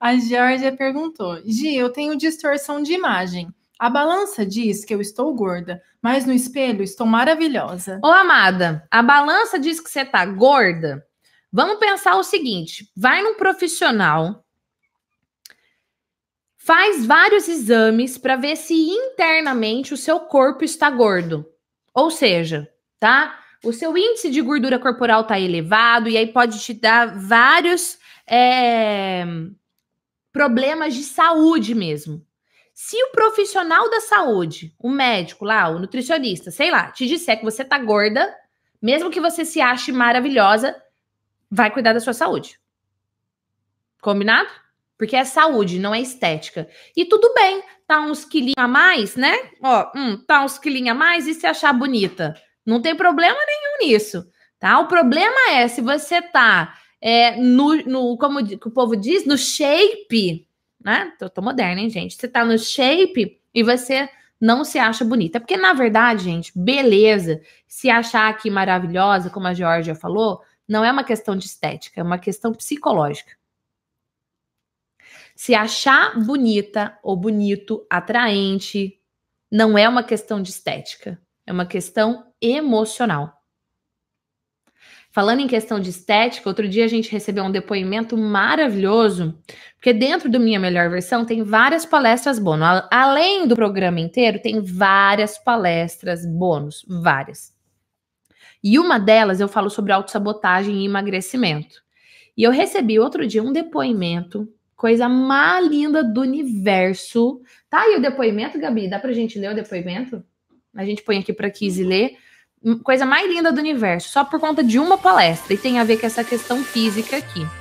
A Georgia perguntou: Gi, eu tenho distorção de imagem. A balança diz que eu estou gorda, mas no espelho estou maravilhosa. Ô, amada, a balança diz que você tá gorda? Vamos pensar o seguinte, vai num profissional, faz vários exames para ver se internamente o seu corpo está gordo. Ou seja, tá? O seu índice de gordura corporal tá elevado e aí pode te dar vários problemas de saúde mesmo. Se o profissional da saúde, o médico lá, o nutricionista, sei lá, te disser que você tá gorda, mesmo que você se ache maravilhosa, vai cuidar da sua saúde. Combinado? Porque é saúde, não é estética. E tudo bem, tá uns quilinhos a mais, né? Ó, tá uns quilinhos a mais e se achar bonita. Não tem problema nenhum nisso, tá? O problema é se você tá como o povo diz, no shape... Né? Tô moderna, hein, gente? Você tá no shape e você não se acha bonita. Porque, na verdade, gente, beleza, se achar aqui maravilhosa, como a Georgia falou, não é uma questão de estética, é uma questão psicológica. Se achar bonita ou bonito, atraente, não é uma questão de estética, é uma questão emocional. Falando em questão de estética, outro dia a gente recebeu um depoimento maravilhoso, porque dentro do Minha Melhor Versão tem várias palestras bônus. Além do programa inteiro, tem várias palestras bônus, várias. E uma delas eu falo sobre autossabotagem e emagrecimento. E eu recebi outro dia um depoimento, coisa mais linda do universo. Tá aí o depoimento, Gabi? Dá pra gente ler o depoimento? A gente põe aqui pra Kizze ler. Coisa mais linda do universo, só por conta de uma palestra, e tem a ver com essa questão física aqui.